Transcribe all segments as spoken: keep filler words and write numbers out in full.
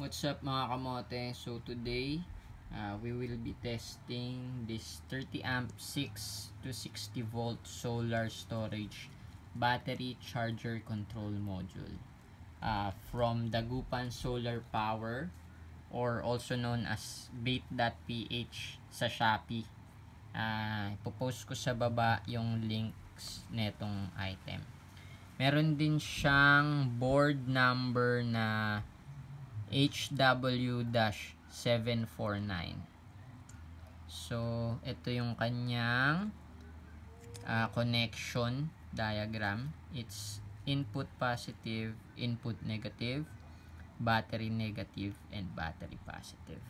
What's up mga kamote? So today uh, we will be testing this thirty amp six to sixty volt solar storage battery charger control module uh, from Dagupan Solar Power, or also known as Bait.ph sa Shopee. Uh, ipopost ko sa baba yung links netong item. Meron din siyang board number na H W seven four nine. So, ito yung kanyang uh, connection diagram. It's input positive, input negative, battery negative, and battery positive.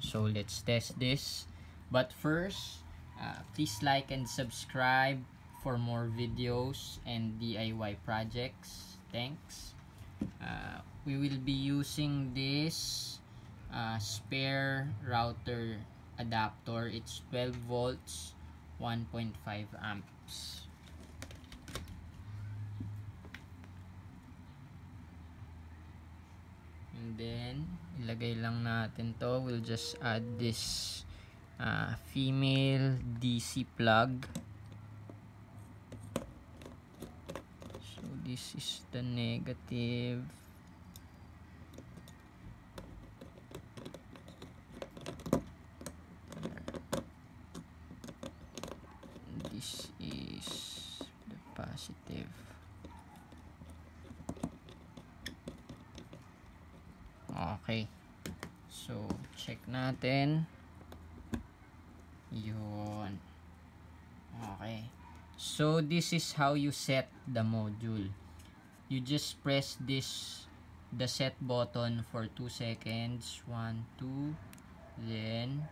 So, let's test this. But first, uh, please like and subscribe for more videos and D I Y projects. Thanks. Uh, we will be using this uh, spare router adapter. It's twelve volts, one point five amps. And then, ilagay lang natin to. We'll just add this uh, female D C plug. So, this is the negative. This is the positive. Okay. So, check natin. Yun. Okay. So, this is how you set the module. You just press this, the set button for two seconds. one, two. Then,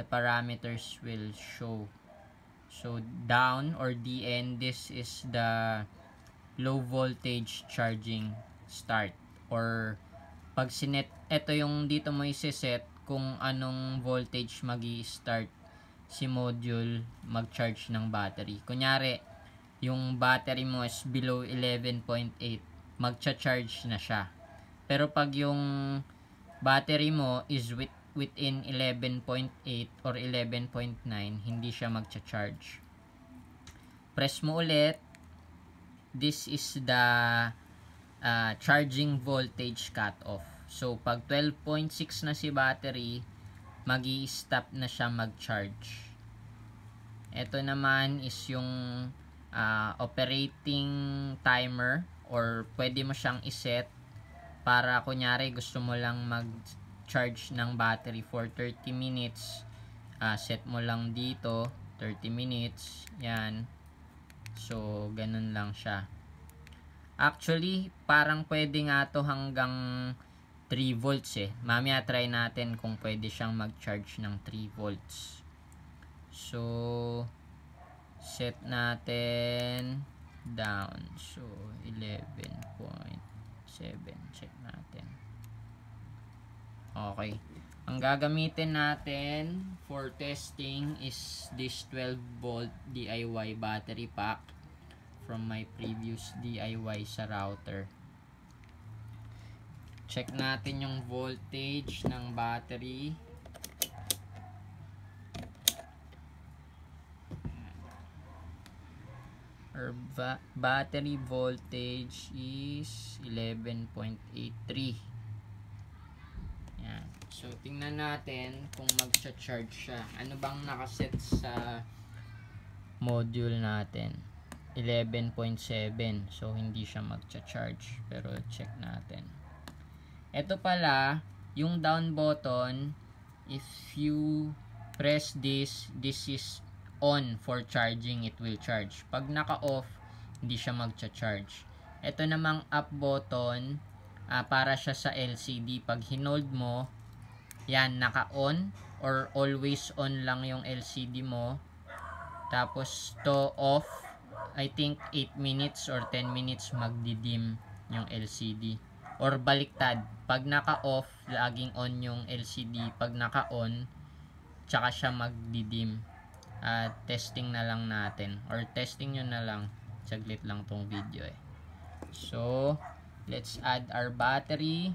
the parameters will show. So, down or D N, this is the low voltage charging start. Or, pag sinet, ito yung dito mo iseset kung anong voltage magi-start si module mag-charge ng battery. Kunyari, yung battery mo is below eleven point eight, magcha-charge na siya. Pero pag yung battery mo is with within eleven point eight or eleven point nine, hindi siya magcha-charge. Press mo ulit. This is the uh, charging voltage cutoff. So, pag twelve point six na si battery, magi-stop na siya mag-charge. Ito naman is yung uh, operating timer, or pwede mo siyang iset para kunyari gusto mo lang mag charge ng battery for thirty minutes. Uh, set mo lang dito thirty minutes. Yan. So, ganun lang siya. Actually, parang pwede nga to hanggang three volts eh. Mamaya try natin kung pwede siyang mag-charge ng three volts. So, set natin down. So, eleven point seven. Check natin. Okay. Ang gagamitin natin for testing is this twelve volt D I Y battery pack from my previous D I Y sa router. Check natin yung voltage ng battery. Our ba battery voltage is eleven point eight three. So, tingnan natin kung mag-charge siya. Ano bang nakaset sa module natin? eleven point seven. So, hindi siya mag-charge. Pero, check natin. Ito pala, yung down button, if you press this, this is on for charging, it will charge. Pag naka-off, hindi siya mag-charge. Ito namang up button, uh, para siya sa L C D. Pag hinold mo, yan, naka-on or always on lang yung L C D mo. Tapos to off, I think eight minutes or ten minutes magdidim yung L C D. Or baliktad, pag naka-off, laging on yung L C D. Pag naka-on, tsaka siya magdidim. Uh, testing na lang natin. Or testing nyo na lang. Saglit lang tong video eh. So, let's add our battery.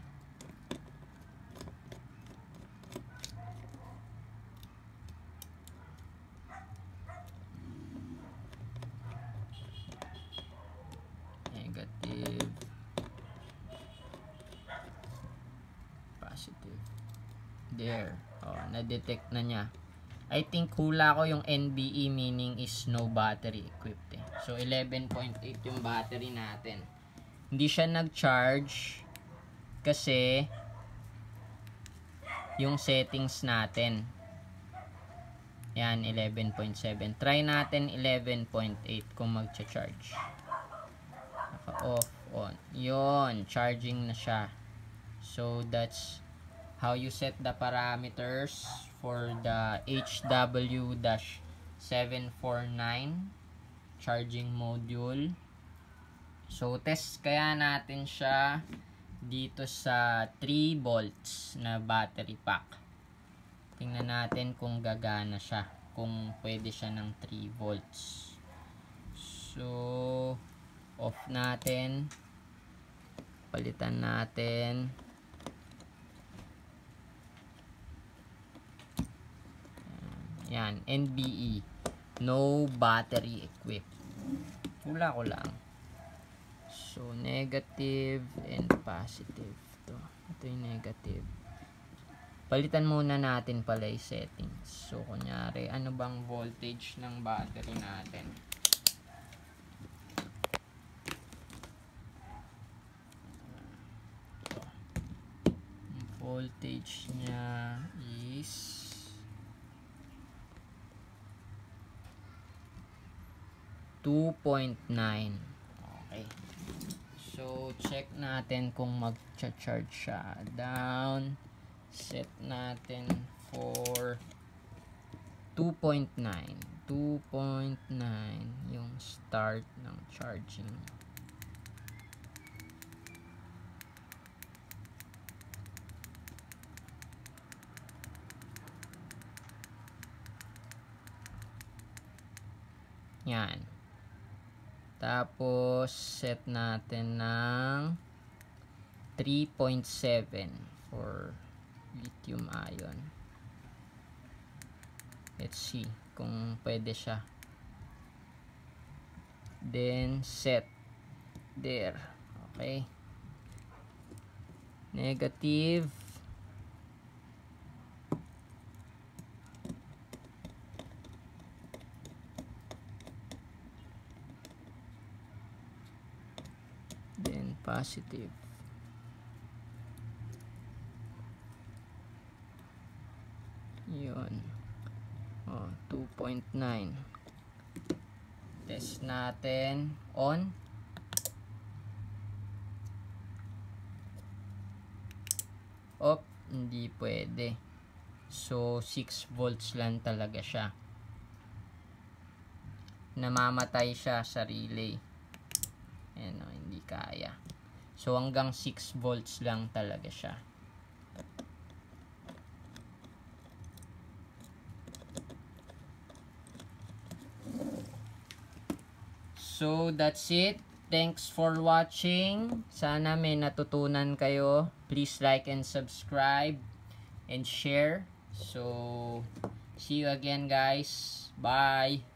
positive. There. Oh, na-detect na niya. I think hula ko yung N B E, meaning is no battery equipped. Eh. So, eleven point eight yung battery natin. Hindi siya nag-charge kasi yung settings natin. Yan, eleven point seven. Try natin eleven point eight kung mag-charge. Naka-off, on. Yun, charging na siya. So, that's how you set the parameters for the H W seven forty-nine charging module. So, test kaya natin siya dito sa three volts na battery pack. Tingnan natin kung gagana siya. Kung pwede siya ng three volts. So, off natin. Palitan natin. Yan, N B E, no battery equipped. Hula ko lang. So, negative and positive. Ito, ito yung negative. Palitan muna natin pala yung settings. So, kunyari, ano bang voltage ng battery natin? Ito. Voltage niya is two point nine. Okay. So, check natin kung mag-charge siya. Down. Set natin for two point nine. two point nine yung start ng charging. Yan. Tapos, set natin ng three point seven for lithium ion. Let's see kung pwede siya. Then, set. There. Okay. Negative. Positive. Yun. Oh, two point nine. Test natin. On. Op. Hindi pwede. So, six volts lang talaga siya. Namamatay siya sa relay. Ayan o, hindi kaya. So, hanggang six volts lang talaga siya. So, that's it. Thanks for watching. Sana may natutunan kayo. Please like and subscribe and share. So, see you again guys. Bye!